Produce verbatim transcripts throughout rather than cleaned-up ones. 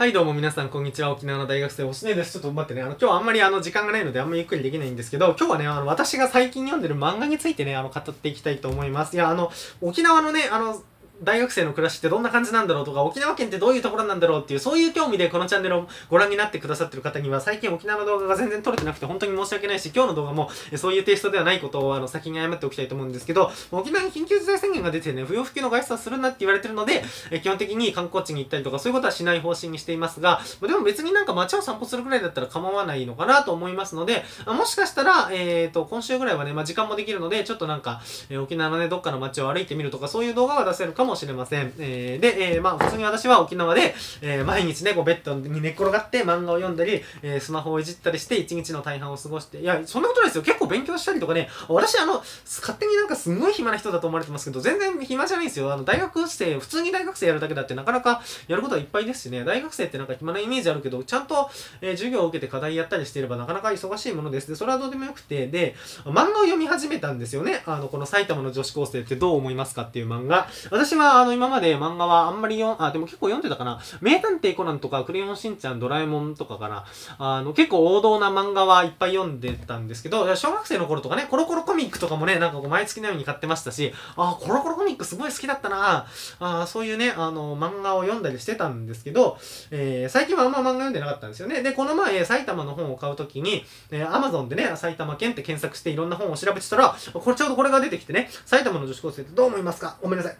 はいどうも皆さんこんにちは。沖縄の大学生星根です。ちょっと待ってね、あの今日はあんまりあの時間がないのであんまりゆっくりできないんですけど、今日はねあの私が最近読んでる漫画についてねあの語っていきたいと思います。いやあの沖縄のねあの大学生の暮らしってどんな感じなんだろうとか、沖縄県ってどういうところなんだろうっていう、そういう興味でこのチャンネルをご覧になってくださってる方には、最近沖縄の動画が全然撮れてなくて本当に申し訳ないし、今日の動画もそういうテイストではないことをあの先に謝っておきたいと思うんですけど、沖縄に緊急事態宣言が出てね、不要不急の外出はするなって言われてるので、基本的に観光地に行ったりとかそういうことはしない方針にしていますが、でも別になんか街を散歩するぐらいだったら構わないのかなと思いますので、もしかしたら、えーと、今週ぐらいはね、まあ、時間もできるので、ちょっとなんか沖縄のね、どっかの街を歩いてみるとか、そういう動画は出せるかももしれません。えー、で、えー、まあ普通に私は沖縄で、えー、毎日ねこうベッドに寝っ転がって漫画を読んだり、えー、スマホをいじったりして一日の大半を過ごして、いやそんなことないですよ。結構勉強したりとかね、私あの勝手になんかすごい暇な人だと思われてますけど全然暇じゃないんですよ。あの大学生、普通に大学生やるだけだってなかなかやることはいっぱいですしね、大学生ってなんか暇なイメージあるけど、ちゃんと、えー、授業を受けて課題やったりしていればなかなか忙しいものです。でそれはどうでもよくて、で漫画を読み始めたんですよね。あのこの埼玉の女子高生ってどう思いますかっていう漫画。私はあの今まで漫画はあんまり読ん、あ、でも結構読んでたかな。名探偵コナンとか、クレヨンしんちゃん、ドラえもんとかかな。あの、結構王道な漫画はいっぱい読んでたんですけど、小学生の頃とかね、コロコロコミックとかもね、なんかこう毎月のように買ってましたし、あ、コロコロコミックすごい好きだったなあ、そういうね、あの、漫画を読んだりしてたんですけど、えー、最近はあんま漫画読んでなかったんですよね。で、この前、埼玉の本を買うときに、えー、Amazon でね、埼玉県って検索していろんな本を調べてたら、これちょうどこれが出てきてね、埼玉の女子高生ってどう思いますか？ごめんなさい。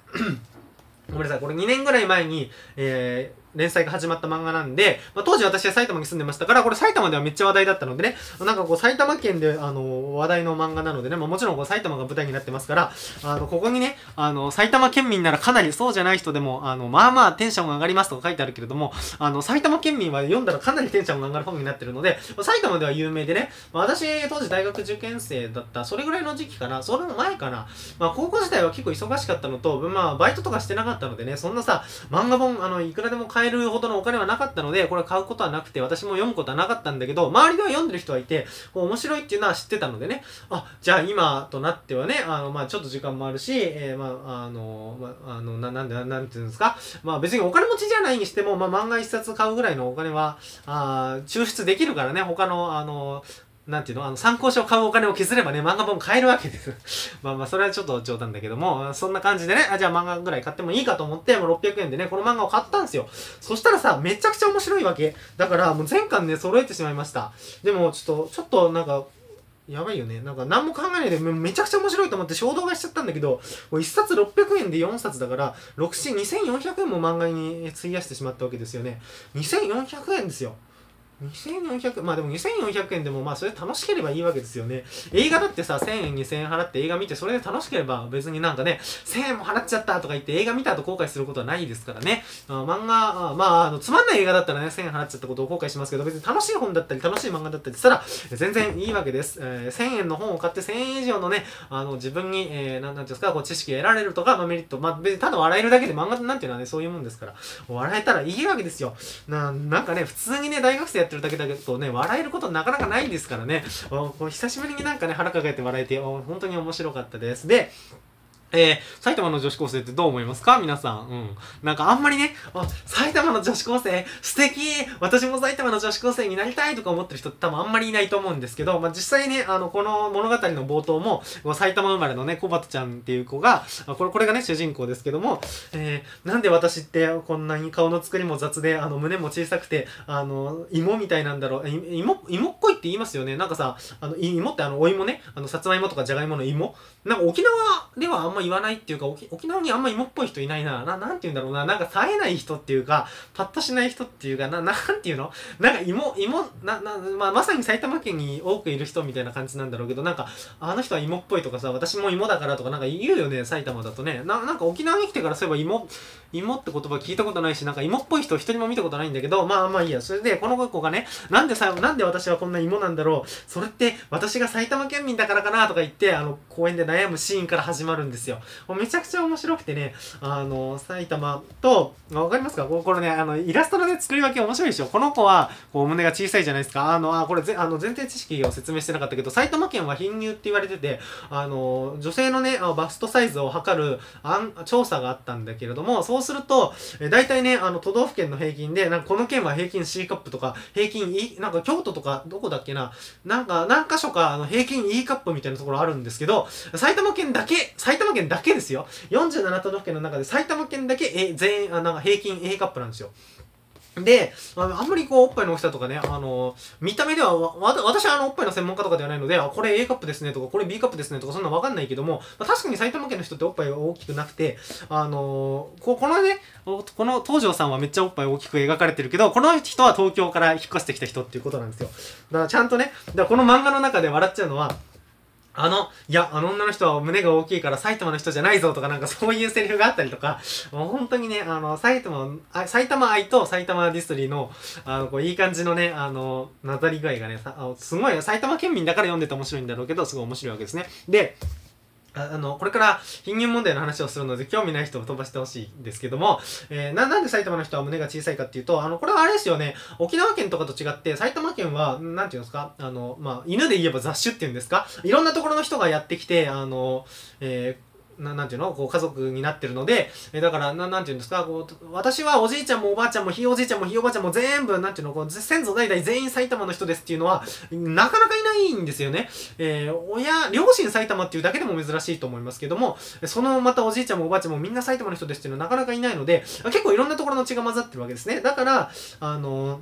ごめんなさい。これにねんぐらい前に、えー、連載が始まった漫画なんで、まあ、当時私は埼玉に住んでましたから、これ埼玉ではめっちゃ話題だったのでね、なんかこう埼玉県であの話題の漫画なのでね、まあ、もちろんこう埼玉が舞台になってますから、あのここにね、あの埼玉県民ならかなりそうじゃない人でも、あのまあまあテンションが上がりますとか書いてあるけれども、あの埼玉県民は読んだらかなりテンションが上がる本になってるので、まあ、埼玉では有名でね、まあ、私当時大学受験生だった、それぐらいの時期かな、それの前かな、まあ、高校時代は結構忙しかったのと、まあ、バイトとかしてなかったのでね、そんなさ、漫画本あのいくらでも買え買えるほどのお金はなかったので、これ買うことはなくて、私も読むことはなかったんだけど、周りでは読んでる人はいて、面白いっていうのは知ってたのでね、あ、じゃあ今となってはね、あの、まあちょっと時間もあるし、えー、まああの、まあ、あのな、なんで、なんていうんですか、まあ別にお金持ちじゃないにしても、まあ漫画一冊買うぐらいのお金は、あー、抽出できるからね、他の、あの、なんていうの、あの参考書を買うお金を削ればね、漫画本買えるわけです。まあまあ、それはちょっと冗談だけども、そんな感じでね、あ、じゃあ漫画ぐらい買ってもいいかと思って、もうろっぴゃくえんでね、この漫画を買ったんですよ。そしたらさ、めちゃくちゃ面白いわけ。だから、もう全巻ね、揃えてしまいました。でも、ちょっと、ちょっとなんか、やばいよね。なんか何も考えないでめちゃくちゃ面白いと思って衝動買いしちゃったんだけど、いっさつろっぴゃくえんでよんさつだから、にせんよんひゃくえんも漫画に費やしてしまったわけですよね。にせんよんひゃくえんですよ。にせんよんひゃく、まあでもにせんよんひゃくえんでもまあそれ楽しければいいわけですよね。映画だってさ、せんえん、にせんえん払って映画見てそれで楽しければ別になんかね、せんえんも払っちゃったとか言って映画見た後後悔することはないですからね。あ漫画、あまああの、つまんない映画だったらね、せんえん払っちゃったことを後悔しますけど、別に楽しい本だったり楽しい漫画だったりしたら全然いいわけです。えー、せんえんの本を買ってせんえん以上のね、あの自分に、えー、なんていうんですか、こう知識を得られるとか、まあ、メリット、まあ別にただ笑えるだけで漫画なんていうのはね、そういうもんですから、笑えたらいいわけですよ。な、なんかね、普通にね、大学生やってだけだけどね、笑えることなかなかないんですからね、こう久しぶりになんかね腹抱えて笑えて本当に面白かったです。でえー、埼玉の女子高生ってどう思いますか皆さん。うん。なんかあんまりね、あ、埼玉の女子高生素敵、私も埼玉の女子高生になりたいとか思ってる人って多分あんまりいないと思うんですけど、まあ、実際ね、あの、この物語の冒頭も、埼玉生まれのね、小鳩ちゃんっていう子が、これ、これがね、主人公ですけども、えー、なんで私ってこんなに顔の作りも雑で、あの、胸も小さくて、あの、芋みたいなんだろう、芋、芋っこいって言いますよね。なんかさ、あの、芋ってあの、お芋ね、あの、さつまいもとかじゃがいもの芋。なんか沖縄ではあんま言わないっていうか、沖縄にあんま芋っぽい人いないな。な、なんて言うんだろうな。なんか冴えない人っていうか、パッとしない人っていうか、な、なんて言うの？なんか芋、芋、な、な、まあ、まさに埼玉県に多くいる人みたいな感じなんだろうけど、なんか、あの人は芋っぽいとかさ、私も芋だからとかなんか言うよね、埼玉だとね。な、なんか沖縄に来てからそういえば芋、芋って言葉聞いたことないし、なんか芋っぽい人一人も見たことないんだけど、まあまあいいや。それで、この子がね、なんでさ、なんで私はこんな芋なんだろう。それって、私が埼玉県民だからかなとか言って、あの、公園で悩むシーンから始まるんですよ。めちゃくちゃ面白くてね、あの埼玉とわかりますか、これね、あのイラストの、ね、作り分け面白いでしょ。この子はこう胸が小さいじゃないですか。あのあこれぜあの前提知識を説明してなかったけど、埼玉県は貧乳って言われてて、あの女性のねバストサイズを測るあん調査があったんだけれども、そそうすると、えー、大体ね、あの、都道府県の平均で、なんかこの県は平均 C カップとか、平均 E、なんか京都とか、どこだっけな、なんか何箇所かあの平均 E カップみたいなところあるんですけど、埼玉県だけ、埼玉県だけですよ。よんじゅうなな都道府県の中で埼玉県だけ、え、全員、あ、なんか平均 A カップなんですよ。で、あんまりこう、おっぱいの大きさとかね、あの、見た目では、わ、私はあの、おっぱいの専門家とかではないので、あ、これ A カップですねとか、これ B カップですねとか、そんなわかんないけども、まあ、確かに埼玉県の人っておっぱいは大きくなくて、あの、こ, このね、この東條さんはめっちゃおっぱい大きく描かれてるけど、この人は東京から引っ越してきた人っていうことなんですよ。だからちゃんとね、だからこの漫画の中で笑っちゃうのは、あの、いや、あの女の人は胸が大きいから埼玉の人じゃないぞとかなんかそういうセリフがあったりとか、もう本当にね、あの、埼玉、あ埼玉愛と埼玉ディストリーの、あの、こういい感じのね、あの、なだり具合がね、すごい、埼玉県民だから読んでて面白いんだろうけど、すごい面白いわけですね。で、あの、これから貧乳問題の話をするので、興味ない人を飛ばしてほしいんですけども、えー、な、なんで埼玉の人は胸が小さいかっていうと、あの、これはあれですよね、沖縄県とかと違って、埼玉県は、なんていうんですか、あの、まあ、犬で言えば雑種っていうんですか、いろんなところの人がやってきて、あの、えー、な, なんていうのこう家族になってるので、えだからな、なんていうんですかこう、私はおじいちゃんもおばあちゃんもひいおじいちゃんもひいおばあちゃんも全部、なんていうのこう先祖代々全員埼玉の人ですっていうのは、なかなかいないんですよね。えー、親、両親埼玉っていうだけでも珍しいと思いますけども、そのまたおじいちゃんもおばあちゃんもみんな埼玉の人ですっていうのはなかなかいないので、結構いろんなところの血が混ざってるわけですね。だから、あの、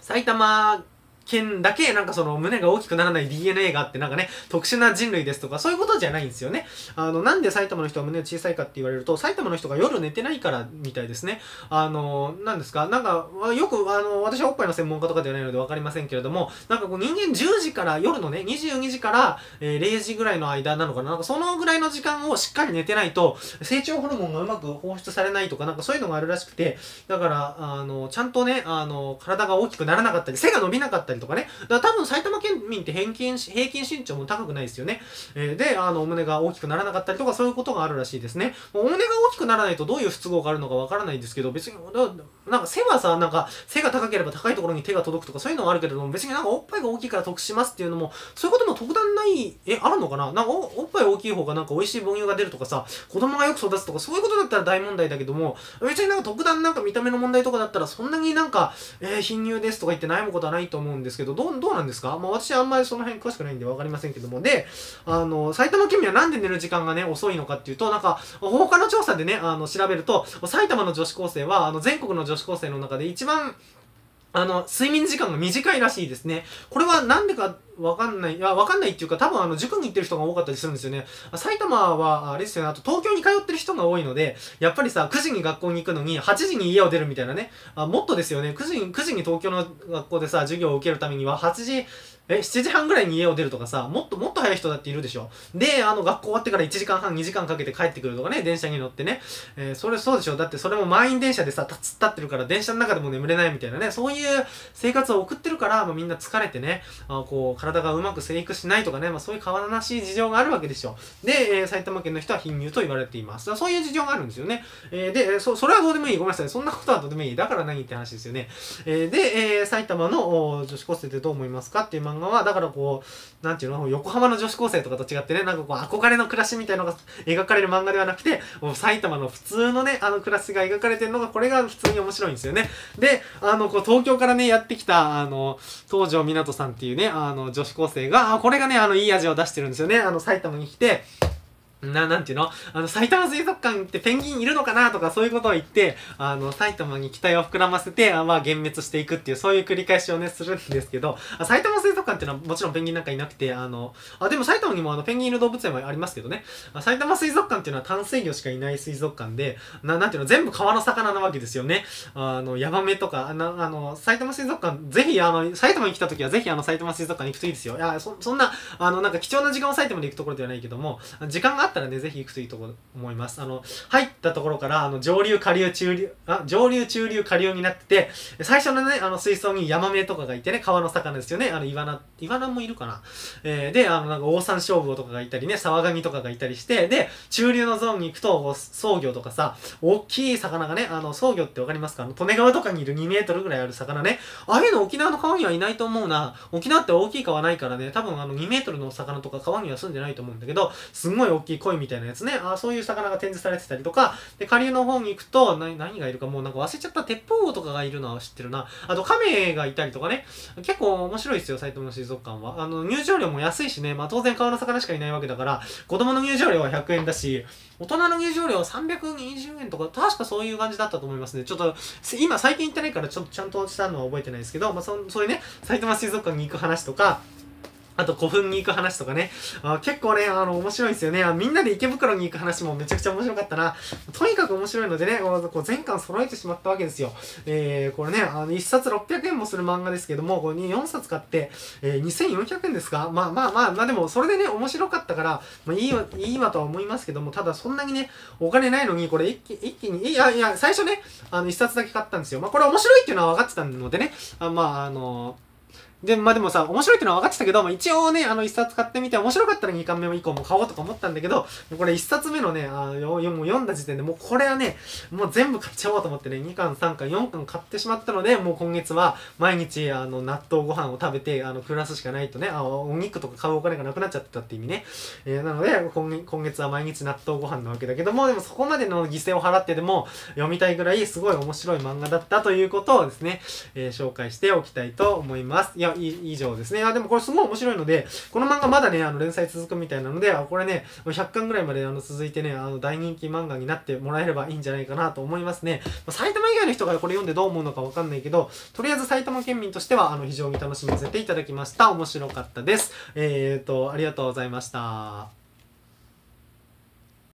埼玉、県だけなんかその胸が大きくならない ディーエヌエー があってなんかね、特殊な人類ですとかそういうことじゃないんですよね。あの、なんで埼玉の人は胸小さいかって言われると、埼玉の人が夜寝てないからみたいですね。あの、なんですか、なんか、よく、あの、私はおっぱいの専門家とかではないのでわかりませんけれども、なんかこう人間じゅうじから、夜のね、にじゅうにじかられいじぐらいの間なのかな、なんかそのぐらいの時間をしっかり寝てないと、成長ホルモンがうまく放出されないとか、なんかそういうのがあるらしくて、だから、あの、ちゃんとね、あの、体が大きくならなかったり、背が伸びなかったり、とかね、だから多分埼玉県民って平均、平均身長も高くないですよね。えー、で、あの、お胸が大きくならなかったりとかそういうことがあるらしいですね。お胸が大きくならないとどういう不都合があるのかわからないんですけど、別に、なんか背はさ、なんか背が高ければ高いところに手が届くとかそういうのはあるけれども、別になんかおっぱいが大きいから得しますっていうのも、そういうことも特段ない、え、あるのかな？なんか お, おっぱい大きい方がなんか美味しい母乳が出るとかさ、子供がよく育つとかそういうことだったら大問題だけども、別になんか特段なんか見た目の問題とかだったらそんなになんか、えー、貧乳ですとか言って悩むことはないと思うんですですけど、どう、どうなんですか？まあ私はあんまりその辺詳しくないんで分かりませんけども、で、あの、埼玉県民はなんで寝る時間がね、遅いのかっていうと、なんか、他の調査でね、あの、調べると、埼玉の女子高生は、あの、全国の女子高生の中で一番、あの、睡眠時間が短いらしいですね。これはなんでかわかんない、いや、わかんないっていうか、多分あの、塾に行ってる人が多かったりするんですよね。埼玉は、あれですよね、あと東京に通ってる人が多いので、やっぱりさ、くじに学校に行くのに、はちじに家を出るみたいなね、あ、もっとですよね、くじに、くじに東京の学校でさ、授業を受けるためには、はちじ、え、しちじはんぐらいに家を出るとかさ、もっともっと早い人だっているでしょ。で、あの、学校終わってからいちじかんはん、にじかんかけて帰ってくるとかね、電車に乗ってね。えー、それそうでしょ。だってそれも満員電車でさ、突っ立ってるから電車の中でも眠れないみたいなね、そういう生活を送ってるから、まあみんな疲れてね、あのこう、体がうまく生育しないとかね、まあそういう悲しい事情があるわけでしょ。で、えー、埼玉県の人は貧乳と言われています。だそういう事情があるんですよね。えー、で、そ、それはどうでもいい。ごめんなさい。そんなことはどうでもいい。だから何って話ですよね。えー、で、えー、埼玉の女子高生ってどう思いますかっていう漫画は、だからこう、なんていうの、横浜の女子高生とかと違ってね、なんかこう、憧れの暮らしみたいなのが描かれる漫画ではなくて、もう埼玉の普通のね、あの暮らしが描かれてるのが、これが普通に面白いんですよね。で、あの、こう、東京からね、やってきた、あの、東條みなとさんっていうね、あの、女子高生が、あ、これがね、あの、いい味を出してるんですよね。あの、埼玉に来て、な、なんていうのあの、埼玉水族館ってペンギンいるのかなとかそういうことを言って、あの、埼玉に期待を膨らませて、あまあ、幻滅していくっていう、そういう繰り返しをね、するんですけど、埼玉水族館っていうのはもちろんペンギンなんかいなくて、あの、あ、でも埼玉にもあの、ペンギンいる動物園はありますけどね、埼玉水族館っていうのは淡水魚しかいない水族館で、な、なんていうの全部川の魚なわけですよね。あの、ヤバメとか、あの、あの埼玉水族館、ぜひ、あの、埼玉に来た時はぜひあの、埼玉水族館に行くといいですよ。いや、そ、そんな、あの、なんか貴重な時間を埼玉で行くところではないけども、時間があったらね、ぜひ行くといいと思います。あの、入ったところから、あの、上流、下流、中流、あ、上流、中流、下流になってて、最初のね、あの、水槽にヤマメとかがいてね、川の魚ですよね、あの、イワナな、イワナもいるかな、えー、で、あの、なんか、オオサンショウブオとかがいたりね、サワガニとかがいたりして、で、中流のゾーンに行くと、ソウギョとかさ、大きい魚がね、あの、ソウギョってわかりますか？あの、利根川とかにいるにメートルぐらいある魚ね。ああいうの沖縄の川にはいないと思うな。沖縄って大きい川ないからね、多分あの、にメートルの魚とか川には住んでないと思うんだけど、すんごい大きい鯉みたいなやつね、あそういう魚が展示されてたりとか、で、下流の方に行くと、何、何がいるかもうなんか忘れちゃった、鉄砲王とかがいるのは知ってるな。あと、亀がいたりとかね、結構面白いですよ、埼玉の水族館は。あの、入場料も安いしね、まあ当然川の魚しかいないわけだから、子供の入場料はひゃくえんだし、大人の入場料はさんびゃくにじゅうえんとか、確かそういう感じだったと思いますね。ちょっと、今最近行ってないからちょっとちゃんとしたのは覚えてないですけど、まあそ、そういうね、埼玉水族館に行く話とか、あと古墳に行く話とかね。あ結構ね、あの、面白いんですよね。あみんなで池袋に行く話もめちゃくちゃ面白かったな。とにかく面白いのでね、こう全巻揃えてしまったわけですよ。えー、これね、あのいっさつろっぴゃくえんもする漫画ですけども、これよんさつ買って、えー、にせんよんひゃくえんですか？まあまあまあ、まあでも、それでね、面白かったから、まあいいわ、いいわとは思いますけども、ただそんなにね、お金ないのに、これ一気、一気に、いやいや、最初ね、あのいっさつだけ買ったんですよ。まあこれ面白いっていうのは分かってたのでね、あまああの、で、まあでもさ、面白いってのは分かってたけど、まあ一応ね、あの一冊買ってみて、面白かったらにかんめも以降も買おうとか思ったんだけど、もうこれ一冊目のね、あもう読んだ時点でもうこれはね、もう全部買っちゃおうと思ってね、にかん、さんかん、よんかん買ってしまったので、もう今月は毎日、あの、納豆ご飯を食べて、あの、暮らすしかないとね、あお肉とか買うお金がなくなっちゃったって意味ね。えー、なので今、今月は毎日納豆ご飯なわけだけども、でもそこまでの犠牲を払ってでも読みたいぐらいすごい面白い漫画だったということをですね、えー、紹介しておきたいと思います。いや以上ですね。あ、でもこれすごい面白いので、この漫画まだね、あの連載続くみたいなので、あこれね、ひゃっかんぐらいまであの続いてね、あの大人気漫画になってもらえればいいんじゃないかなと思いますね。まあ、埼玉以外の人がこれ読んでどう思うのかわかんないけど、とりあえず埼玉県民としては、あの非常に楽しませていただきました。面白かったです。えーと、ありがとうございました。